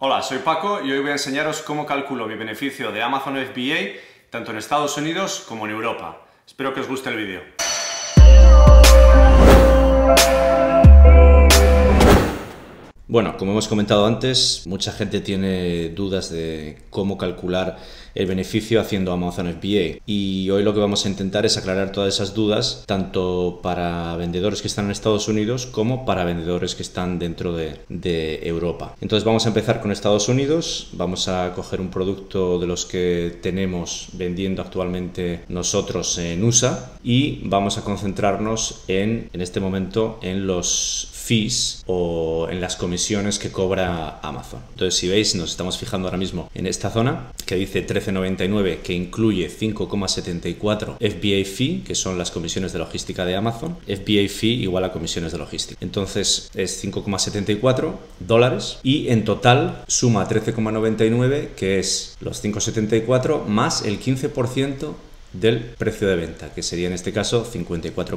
Hola, soy Paco y hoy voy a enseñaros cómo calculo mi beneficio de Amazon FBA tanto en Estados Unidos como en Europa. Espero que os guste el vídeo. Bueno, como hemos comentado antes, mucha gente tiene dudas de cómo calcular el beneficio haciendo Amazon FBA, y hoy lo que vamos a intentar es aclarar todas esas dudas tanto para vendedores que están en Estados Unidos como para vendedores que están dentro de Europa. Entonces vamos a empezar con Estados Unidos. Vamos a coger un producto de los que tenemos vendiendo actualmente nosotros en USA y vamos a concentrarnos en este momento en los fees o en las comisiones que cobra Amazon. Entonces, si veis, nos estamos fijando ahora mismo en esta zona que dice 13,99, que incluye 5,74 FBA fee, que son las comisiones de logística de Amazon. FBA fee igual a comisiones de logística. Entonces es 5,74 dólares y en total suma 13,99, que es los 5,74 más el 15% del precio de venta, que sería en este caso 54,99.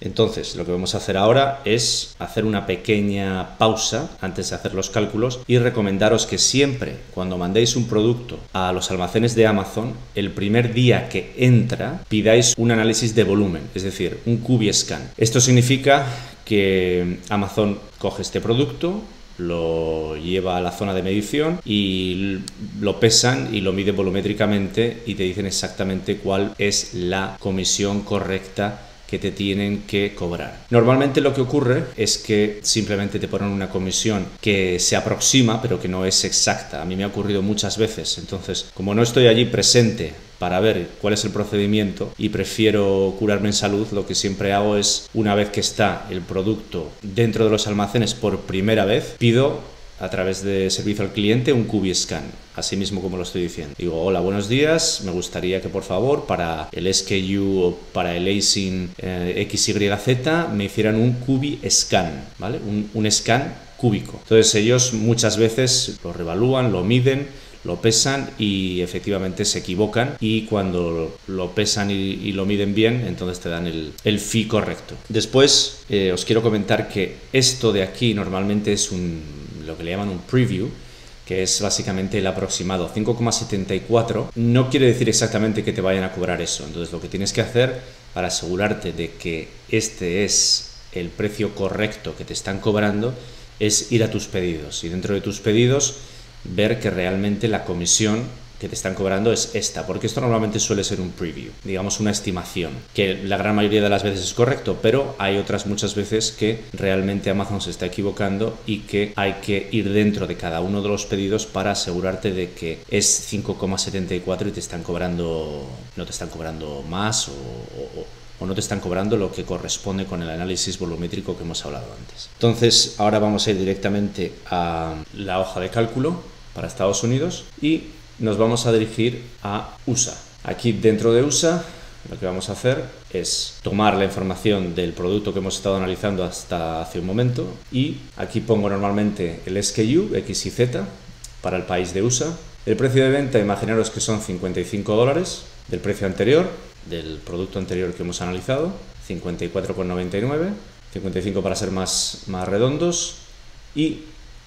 Entonces lo que vamos a hacer ahora es hacer una pequeña pausa antes de hacer los cálculos y recomendaros que siempre cuando mandéis un producto a los almacenes de Amazon, el primer día que entra pidáis un análisis de volumen, es decir, un Cubiscan. Esto significa que Amazon coge este producto, lo lleva a la zona de medición y lo pesan y lo miden volumétricamente y te dicen exactamente cuál es la comisión correcta que te tienen que cobrar. Normalmente lo que ocurre es que simplemente te ponen una comisión que se aproxima pero que no es exacta. A mí me ha ocurrido muchas veces. Entonces, como no estoy allí presente para ver cuál es el procedimiento y prefiero curarme en salud, lo que siempre hago es, una vez que está el producto dentro de los almacenes por primera vez, pido a través de servicio al cliente un Cubiscan, así mismo como lo estoy diciendo. Digo, hola, buenos días, me gustaría que por favor para el SKU o para el ASIN XYZ me hicieran un Cubiscan, ¿vale? Un scan cúbico. Entonces ellos muchas veces lo revalúan, lo miden, lo pesan y efectivamente se equivocan, y cuando lo pesan y lo miden bien, entonces te dan el fee correcto. Después os quiero comentar que esto de aquí normalmente es lo que le llaman un preview, que es básicamente el aproximado. 5,74 no quiere decir exactamente que te vayan a cobrar eso. Entonces lo que tienes que hacer para asegurarte de que este es el precio correcto que te están cobrando es ir a tus pedidos y dentro de tus pedidos ver que realmente la comisión que te están cobrando es esta, porque esto normalmente suele ser un preview, digamos una estimación, que la gran mayoría de las veces es correcto, pero hay otras muchas veces que realmente Amazon se está equivocando y que hay que ir dentro de cada uno de los pedidos para asegurarte de que es 5,74 y te están cobrando, no te están cobrando más o no te están cobrando lo que corresponde con el análisis volumétrico que hemos hablado antes. Entonces, ahora vamos a ir directamente a la hoja de cálculo para Estados Unidos y nos vamos a dirigir a USA. Aquí dentro de USA lo que vamos a hacer es tomar la información del producto que hemos estado analizando hasta hace un momento y aquí pongo normalmente el SKU X y Z para el país de USA. El precio de venta, imaginaros que son 55 dólares del precio anterior, del producto anterior que hemos analizado, 54,99, 55 para ser más redondos, y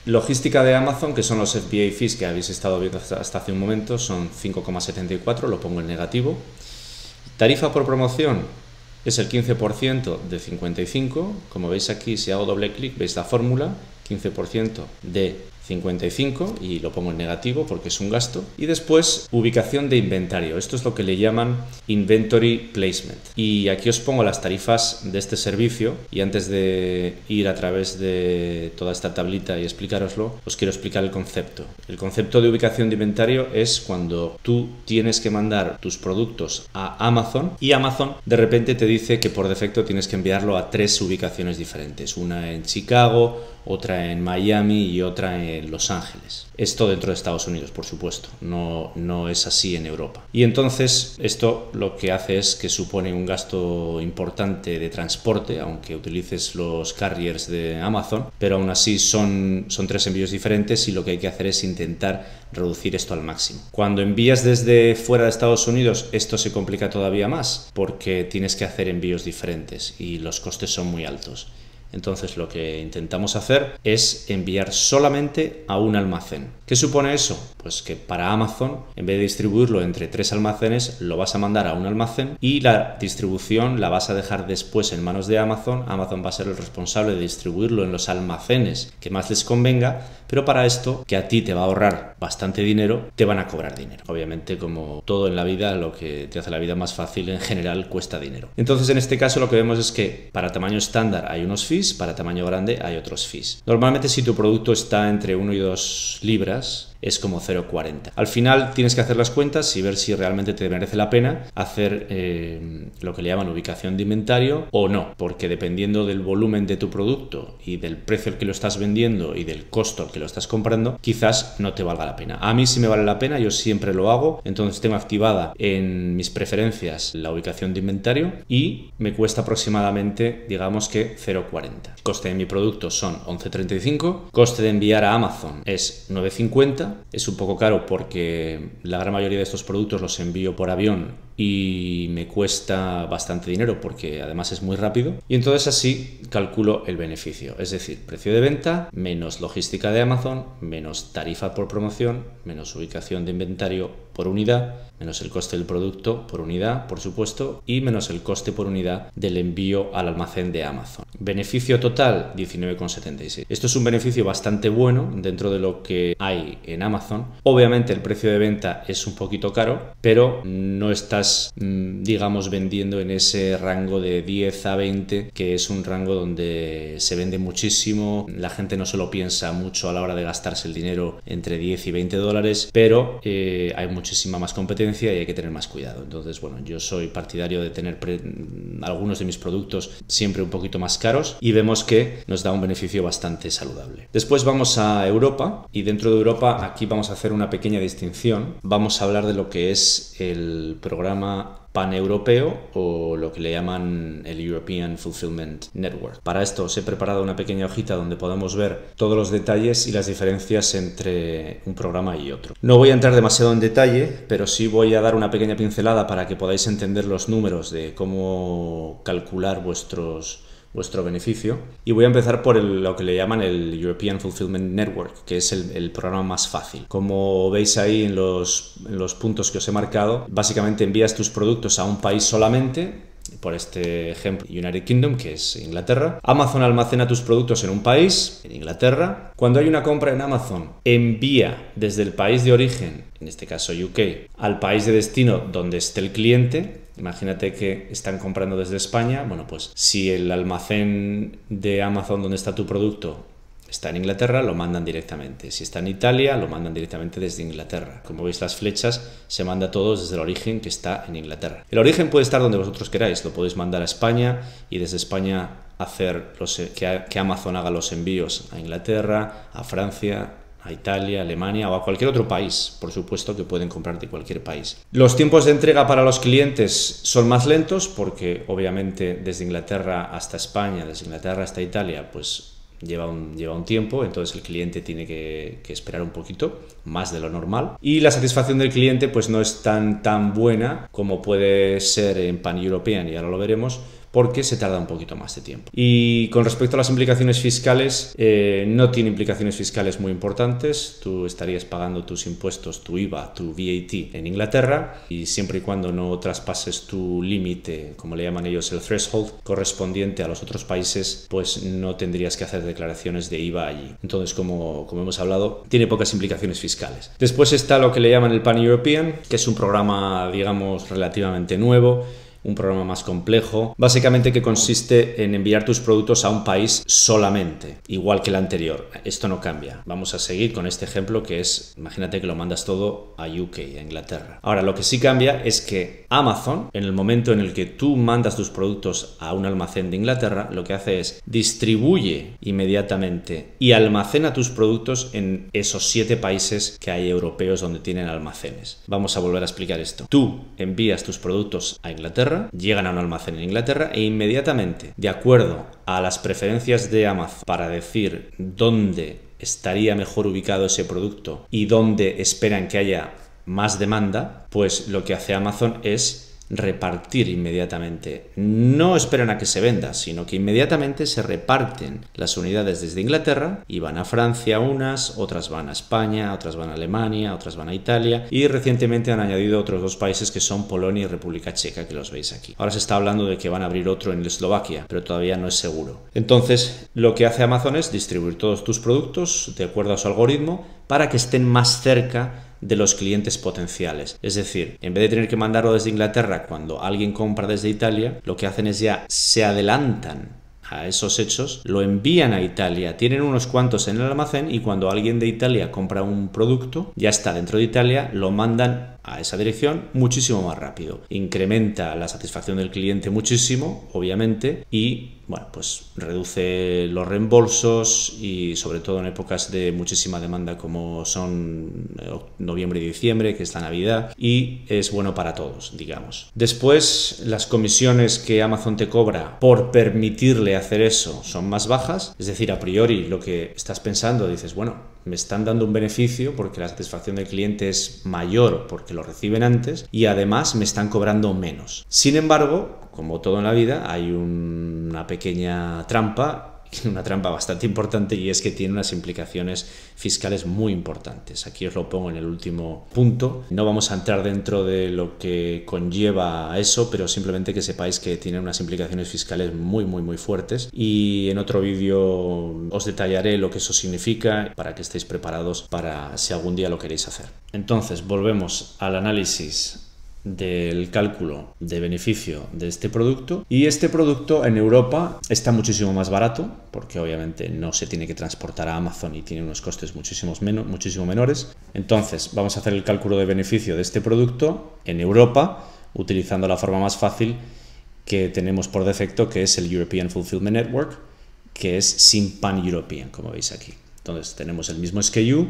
logística de Amazon, que son los FBA fees que habéis estado viendo hasta hace un momento, son 5,74, lo pongo en negativo. Tarifa por promoción es el 15% de 55, como veis aquí, si hago doble clic veis la fórmula, 15% de 55 y lo pongo en negativo porque es un gasto. Y después ubicación de inventario, esto es lo que le llaman inventory placement, y aquí os pongo las tarifas de este servicio. Y antes de ir a través de toda esta tablita y explicaroslo, os quiero explicar el concepto. El concepto de ubicación de inventario es cuando tú tienes que mandar tus productos a Amazon y Amazon de repente te dice que por defecto tienes que enviarlo a 3 ubicaciones diferentes, una en Chicago, otra en Miami y otra en Los Ángeles. Esto dentro de Estados Unidos, por supuesto, no es así en Europa. Y entonces esto lo que hace es que supone un gasto importante de transporte, aunque utilices los carriers de Amazon, pero aún así son 3 envíos diferentes y lo que hay que hacer es intentar reducir esto al máximo. Cuando envías desde fuera de Estados Unidos, esto se complica todavía más porque tienes que hacer envíos diferentes y los costes son muy altos. Entonces lo que intentamos hacer es enviar solamente a un almacén. ¿Qué supone eso? Pues que para Amazon, en vez de distribuirlo entre tres almacenes, lo vas a mandar a un almacén y la distribución la vas a dejar después en manos de Amazon. Amazon va a ser el responsable de distribuirlo en los almacenes que más les convenga, pero para esto, que a ti te va a ahorrar bastante dinero, te van a cobrar dinero. Obviamente, como todo en la vida, lo que te hace la vida más fácil en general cuesta dinero. Entonces, en este caso lo que vemos es que para tamaño estándar hay unos fees, para tamaño grande hay otros fees. Normalmente, si tu producto está entre 1 y 2 libras, es como 0,40. Al final tienes que hacer las cuentas y ver si realmente te merece la pena hacer lo que le llaman ubicación de inventario o no, porque dependiendo del volumen de tu producto y del precio al que lo estás vendiendo y del costo al que lo estás comprando, quizás no te valga la pena. A mí sí me vale la pena, yo siempre lo hago, entonces tengo activada en mis preferencias la ubicación de inventario y me cuesta aproximadamente, digamos que 0,40. El coste de mi producto son 11,35, coste de enviar a Amazon es 9,50, es un poco caro porque la gran mayoría de estos productos los envío por avión y me cuesta bastante dinero porque además es muy rápido, y entonces así calculo el beneficio, es decir, precio de venta menos logística de Amazon menos tarifa por promoción menos ubicación de inventario por unidad menos el coste del producto por unidad, por supuesto, y menos el coste por unidad del envío al almacén de Amazon. Beneficio total 19,76. Esto es un beneficio bastante bueno dentro de lo que hay en Amazon. Obviamente el precio de venta es un poquito caro, pero no está, digamos, vendiendo en ese rango de 10 a 20, que es un rango donde se vende muchísimo. La gente no se lo piensa mucho a la hora de gastarse el dinero entre 10 y 20 dólares, pero hay muchísima más competencia y hay que tener más cuidado. Entonces, bueno, yo soy partidario de tener algunos de mis productos siempre un poquito más caros y vemos que nos da un beneficio bastante saludable. Después vamos a Europa, y dentro de Europa aquí vamos a hacer una pequeña distinción. Vamos a hablar de lo que es el programa pan-europeo o lo que le llaman el European Fulfillment Network. Para esto os he preparado una pequeña hojita donde podemos ver todos los detalles y las diferencias entre un programa y otro. No voy a entrar demasiado en detalle, pero sí voy a dar una pequeña pincelada para que podáis entender los números de cómo calcular vuestro beneficio. Y voy a empezar por lo que le llaman el European Fulfillment Network, que es el programa más fácil. Como veis ahí en los puntos que os he marcado, básicamente envías tus productos a un país solamente. Por este ejemplo, United Kingdom, que es Inglaterra. Amazon almacena tus productos en un país, en Inglaterra. Cuando hay una compra en Amazon, envía desde el país de origen, en este caso UK, al país de destino donde esté el cliente. Imagínate que están comprando desde España. Bueno, pues si el almacén de Amazon donde está tu producto está en Inglaterra, lo mandan directamente. Si está en Italia, lo mandan directamente desde Inglaterra. Como veis las flechas, se manda a todos desde el origen, que está en Inglaterra. El origen puede estar donde vosotros queráis. Lo podéis mandar a España y desde España hacer que Amazon haga los envíos a Inglaterra, a Francia, a Italia, Alemania o a cualquier otro país. Por supuesto que pueden comprar de cualquier país. Los tiempos de entrega para los clientes son más lentos porque obviamente desde Inglaterra hasta España, desde Inglaterra hasta Italia, pues lleva un tiempo, entonces el cliente tiene que esperar un poquito más de lo normal. Y la satisfacción del cliente pues no es tan buena como puede ser en Pan-European, y ahora lo veremos, porque se tarda un poquito más de tiempo. Y con respecto a las implicaciones fiscales, no tiene implicaciones fiscales muy importantes. Tú estarías pagando tus impuestos, tu IVA, tu VAT en Inglaterra, y siempre y cuando no traspases tu límite, como le llaman ellos, el threshold correspondiente a los otros países, pues no tendrías que hacer declaraciones de IVA allí. Entonces, como hemos hablado, tiene pocas implicaciones fiscales. Después está lo que le llaman el Pan-European, que es un programa, digamos, relativamente nuevo, un programa más complejo, básicamente que consiste en enviar tus productos a un país solamente, igual que el anterior. Esto no cambia. Vamos a seguir con este ejemplo, que es, imagínate que lo mandas todo a UK, a Inglaterra. Ahora, lo que sí cambia es que Amazon, en el momento en el que tú mandas tus productos a un almacén de Inglaterra, lo que hace es distribuye inmediatamente y almacena tus productos en esos 7 países que hay europeos donde tienen almacenes. Vamos a volver a explicar esto. Tú envías tus productos a Inglaterra, llegan a un almacén en Inglaterra e inmediatamente, de acuerdo a las preferencias de Amazon para decir dónde estaría mejor ubicado ese producto y dónde esperan que haya más demanda, pues lo que hace Amazon es repartir inmediatamente. No esperan a que se venda, sino que inmediatamente se reparten las unidades desde Inglaterra y van a Francia unas, otras van a España, otras van a Alemania, otras van a Italia, y recientemente han añadido otros dos países que son Polonia y República Checa, que los veis aquí. Ahora se está hablando de que van a abrir otro en Eslovaquia, pero todavía no es seguro. Entonces, lo que hace Amazon es distribuir todos tus productos de acuerdo a su algoritmo para que estén más cerca de los clientes potenciales. Es decir, en vez de tener que mandarlo desde Inglaterra cuando alguien compra desde Italia, lo que hacen es ya se adelantan a esos hechos, lo envían a Italia, tienen unos cuantos en el almacén y cuando alguien de Italia compra un producto, ya está dentro de Italia, lo mandan a esa dirección muchísimo más rápido. Incrementa la satisfacción del cliente muchísimo, obviamente, y bueno, pues reduce los reembolsos y sobre todo en épocas de muchísima demanda como son noviembre y diciembre, que es la Navidad, y es bueno para todos, digamos. Después, las comisiones que Amazon te cobra por permitirle hacer eso son más bajas, es decir, a priori lo que estás pensando, dices, bueno, me están dando un beneficio porque la satisfacción del cliente es mayor porque lo reciben antes y además me están cobrando menos. Sin embargo, como todo en la vida, hay una pequeña trampa, una trampa bastante importante, y es que tiene unas implicaciones fiscales muy importantes. Aquí os lo pongo en el último punto. No vamos a entrar dentro de lo que conlleva eso, pero simplemente que sepáis que tiene unas implicaciones fiscales muy fuertes, y en otro vídeo os detallaré lo que eso significa para que estéis preparados para si algún día lo queréis hacer. Entonces, volvemos al análisis del cálculo de beneficio de este producto, y este producto en Europa está muchísimo más barato porque obviamente no se tiene que transportar a Amazon y tiene unos costes muchísimo menores. Entonces vamos a hacer el cálculo de beneficio de este producto en Europa utilizando la forma más fácil que tenemos por defecto, que es el European Fulfillment Network, que es sin Pan-European, como veis aquí. Entonces tenemos el mismo SKU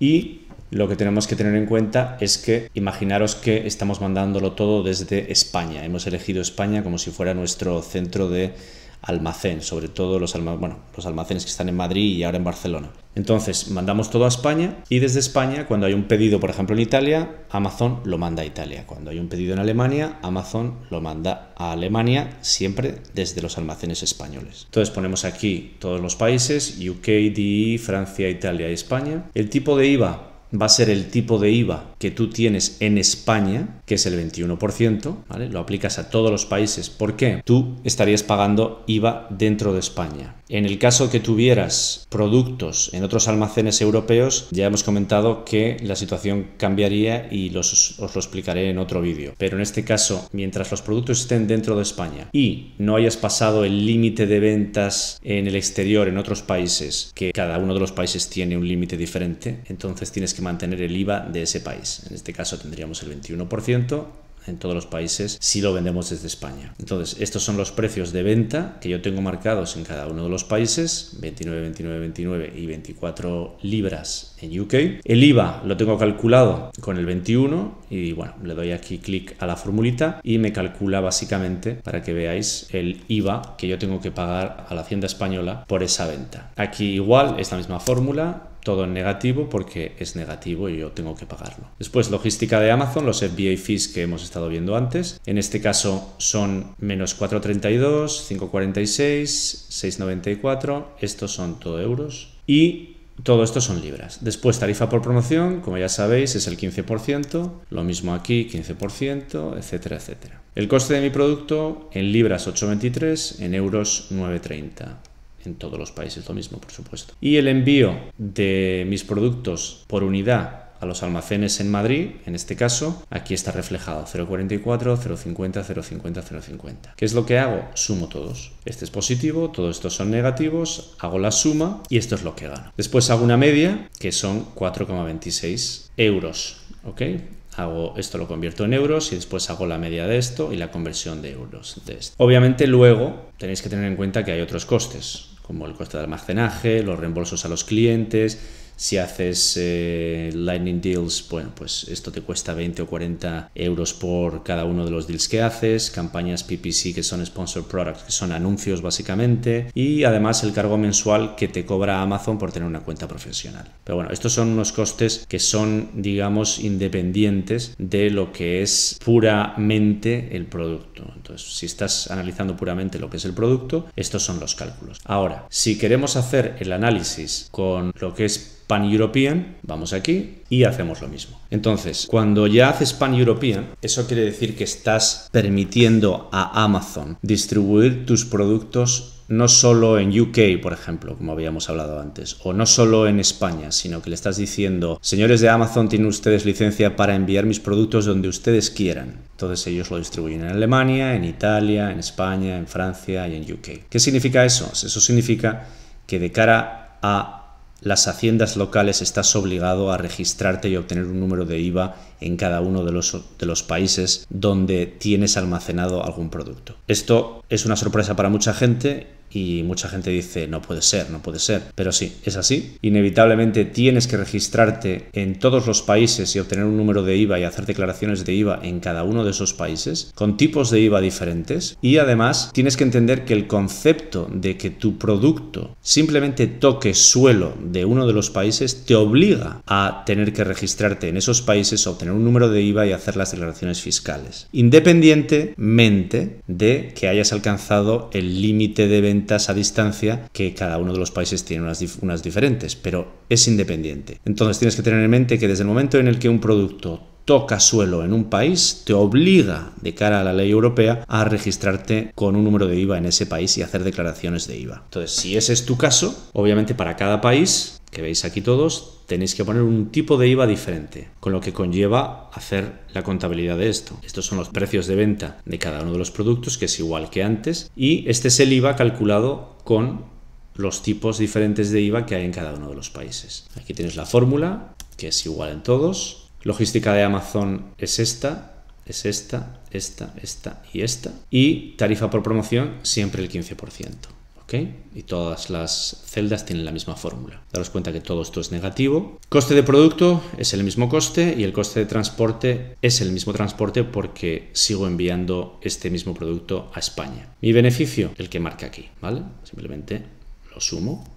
y lo que tenemos que tener en cuenta es que imaginaros que estamos mandándolo todo desde España. Hemos elegido España como si fuera nuestro centro de almacén, sobre todo los almacenes que están en Madrid y ahora en Barcelona. Entonces mandamos todo a España, y desde España, cuando hay un pedido, por ejemplo, en Italia, Amazon lo manda a Italia. Cuando hay un pedido en Alemania, Amazon lo manda a Alemania, siempre desde los almacenes españoles. Entonces ponemos aquí todos los países, UK, DI, Francia, Italia y España. El tipo de IVA va a ser el tipo de IVA que tú tienes en España, que es el 21%, ¿vale? Lo aplicas a todos los países. ¿Por qué? Tú estarías pagando IVA dentro de España. En el caso que tuvieras productos en otros almacenes europeos, ya hemos comentado que la situación cambiaría y os lo explicaré en otro vídeo. Pero en este caso, mientras los productos estén dentro de España y no hayas pasado el límite de ventas en el exterior, en otros países, que cada uno de los países tiene un límite diferente, entonces tienes que mantener el IVA de ese país. En este caso tendríamos el 21%. En todos los países si lo vendemos desde España. Entonces estos son los precios de venta que yo tengo marcados en cada uno de los países, 29, 29, 29 y 24 libras en UK. El IVA lo tengo calculado con el 21 y bueno, le doy aquí clic a la formulita y me calcula básicamente, para que veáis, el IVA que yo tengo que pagar a la Hacienda Española por esa venta. Aquí igual es la misma fórmula, todo en negativo porque es negativo y yo tengo que pagarlo. Después, logística de Amazon, los FBA fees que hemos estado viendo antes. En este caso son menos 4,32, 5,46, 6,94. Estos son todo euros. Y todo esto son libras. Después, tarifa por promoción, como ya sabéis, es el 15%. Lo mismo aquí, 15%, etcétera, etcétera. El coste de mi producto en libras 8,23, en euros 9,30. En todos los países lo mismo, por supuesto. Y el envío de mis productos por unidad a los almacenes en Madrid, en este caso, aquí está reflejado. 0,44, 0,50, 0,50, 0,50. ¿Qué es lo que hago? Sumo todos. Este es positivo, todos estos son negativos, hago la suma y esto es lo que gano. Después hago una media, que son 4,26 euros. ¿Ok? Hago esto, lo convierto en euros y después hago la media de esto y la conversión de euros de esto. Obviamente luego tenéis que tener en cuenta que hay otros costes, como el coste de almacenaje, los reembolsos a los clientes, Si haces Lightning Deals, bueno, pues esto te cuesta 20 o 40 euros por cada uno de los deals que haces. Campañas PPC, que son Sponsored Products, que son anuncios básicamente. Y además el cargo mensual que te cobra Amazon por tener una cuenta profesional. Pero bueno, estos son unos costes que son, digamos, independientes de lo que es puramente el producto. Entonces, si estás analizando puramente lo que es el producto, estos son los cálculos. Ahora, si queremos hacer el análisis con lo que es Pan-European, vamos aquí y hacemos lo mismo. Entonces, cuando ya haces Pan-European, eso quiere decir que estás permitiendo a Amazon distribuir tus productos no solo en UK, por ejemplo, como habíamos hablado antes, o no solo en España, sino que le estás diciendo, señores de Amazon, tienen ustedes licencia para enviar mis productos donde ustedes quieran. Entonces ellos lo distribuyen en Alemania, en Italia, en España, en Francia y en UK. ¿Qué significa eso? Eso significa que de cara a las haciendas locales estás obligado a registrarte y obtener un número de IVA en cada uno de los países donde tienes almacenado algún producto. Esto es una sorpresa para mucha gente y mucha gente dice, no puede ser, no puede ser. Pero sí, es así. Inevitablemente tienes que registrarte en todos los países y obtener un número de IVA y hacer declaraciones de IVA en cada uno de esos países, con tipos de IVA diferentes. Y además tienes que entender que el concepto de que tu producto simplemente toque suelo de uno de los países te obliga a tener que registrarte en esos países, obtener un número de IVA y hacer las declaraciones fiscales, independientemente de que hayas alcanzado el límite de venta a distancia, que cada uno de los países tiene unas diferentes, pero es independiente. Entonces tienes que tener en mente que desde el momento en el que un producto toca suelo en un país, te obliga de cara a la ley europea a registrarte con un número de IVA en ese país y hacer declaraciones de IVA. Entonces, si ese es tu caso, obviamente para cada país, que veis aquí todos, tenéis que poner un tipo de IVA diferente, con lo que conlleva hacer la contabilidad de esto. Estos son los precios de venta de cada uno de los productos, que es igual que antes, y este es el IVA calculado con los tipos diferentes de IVA que hay en cada uno de los países. Aquí tienes la fórmula, que es igual en todos. Logística de Amazon es esta. Y tarifa por promoción, siempre el 15%. ¿Okay? Y todas las celdas tienen la misma fórmula. Daros cuenta que todo esto es negativo. Coste de producto es el mismo coste y el coste de transporte es el mismo transporte porque sigo enviando este mismo producto a España. Mi beneficio, el que marca aquí, ¿vale? Simplemente lo sumo.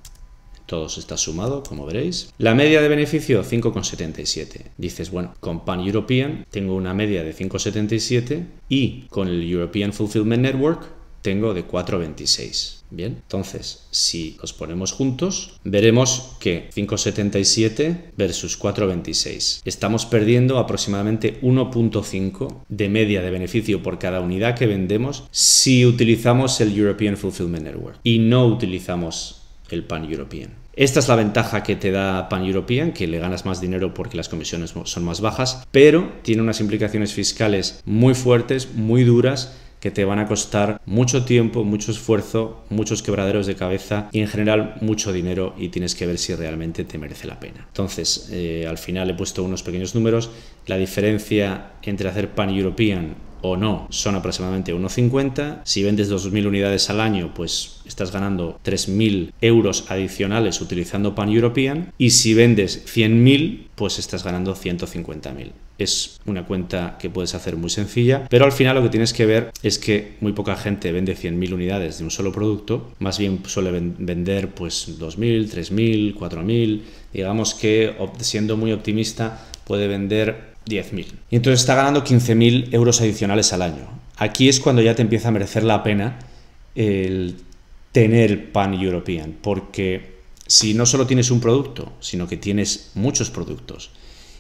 Todo está sumado, como veréis. La media de beneficio, 5,77. Dices, bueno, con Pan-European tengo una media de 5,77 y con el European Fulfillment Network tengo de 4,26. Bien, entonces, si los ponemos juntos, veremos que 5,77 versus 4,26. Estamos perdiendo aproximadamente 1,5 de media de beneficio por cada unidad que vendemos si utilizamos el European Fulfillment Network y no utilizamos el Pan-European. Esta es la ventaja que te da Pan-European, que le ganas más dinero porque las comisiones son más bajas, pero tiene unas implicaciones fiscales muy fuertes, muy duras, que te van a costar mucho tiempo, mucho esfuerzo, muchos quebraderos de cabeza y en general mucho dinero, y tienes que ver si realmente te merece la pena. Entonces, al final he puesto unos pequeños números. La diferencia entre hacer Pan-European o no son aproximadamente 1,50. Si vendes 2.000 unidades al año, pues estás ganando 3.000 euros adicionales utilizando Pan-European, y si vendes 100.000, pues estás ganando 150.000. Es una cuenta que puedes hacer muy sencilla, pero al final lo que tienes que ver es que muy poca gente vende 100.000 unidades de un solo producto, más bien suele vender pues 2.000, 3.000, 4.000, digamos que siendo muy optimista puede vender 10.000. Y entonces está ganando 15.000 euros adicionales al año. Aquí es cuando ya te empieza a merecer la pena el tener Pan-European, porque si no solo tienes un producto, sino que tienes muchos productos,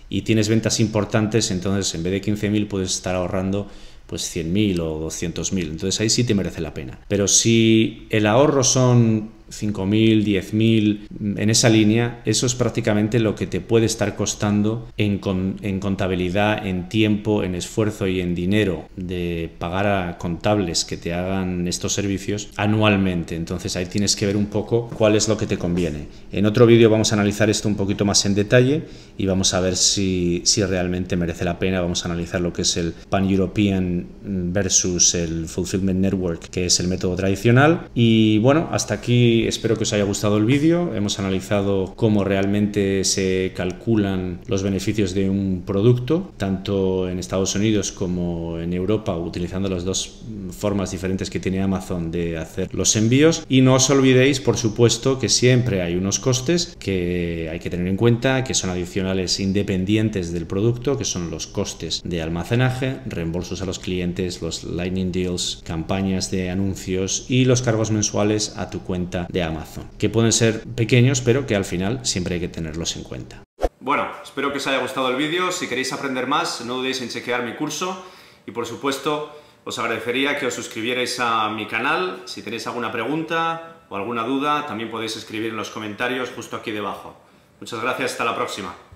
y tienes ventas importantes, entonces en vez de 15.000 puedes estar ahorrando pues 100.000 o 200.000. Entonces ahí sí te merece la pena. Pero si el ahorro son 5.000, 10.000, en esa línea, eso es prácticamente lo que te puede estar costando en contabilidad, en tiempo, en esfuerzo y en dinero de pagar a contables que te hagan estos servicios anualmente. Entonces ahí tienes que ver un poco cuál es lo que te conviene. En otro vídeo vamos a analizar esto un poquito más en detalle y vamos a ver si realmente merece la pena. Vamos a analizar lo que es el Pan-European versus el Fulfillment Network, que es el método tradicional. Y bueno, hasta aquí Y espero que os haya gustado el vídeo. Hemos analizado cómo realmente se calculan los beneficios de un producto, tanto en Estados Unidos como en Europa, utilizando las dos formas diferentes que tiene Amazon de hacer los envíos. Y no os olvidéis, por supuesto, que siempre hay unos costes que hay que tener en cuenta, que son adicionales independientes del producto, que son los costes de almacenaje, reembolsos a los clientes, los Lightning Deals, campañas de anuncios y los cargos mensuales a tu cuenta de Amazon, que pueden ser pequeños, pero que al final siempre hay que tenerlos en cuenta. Bueno, espero que os haya gustado el vídeo. Si queréis aprender más, no dudéis en chequear mi curso y, por supuesto, os agradecería que os suscribierais a mi canal. Si tenéis alguna pregunta o alguna duda, también podéis escribir en los comentarios justo aquí debajo. Muchas gracias, hasta la próxima.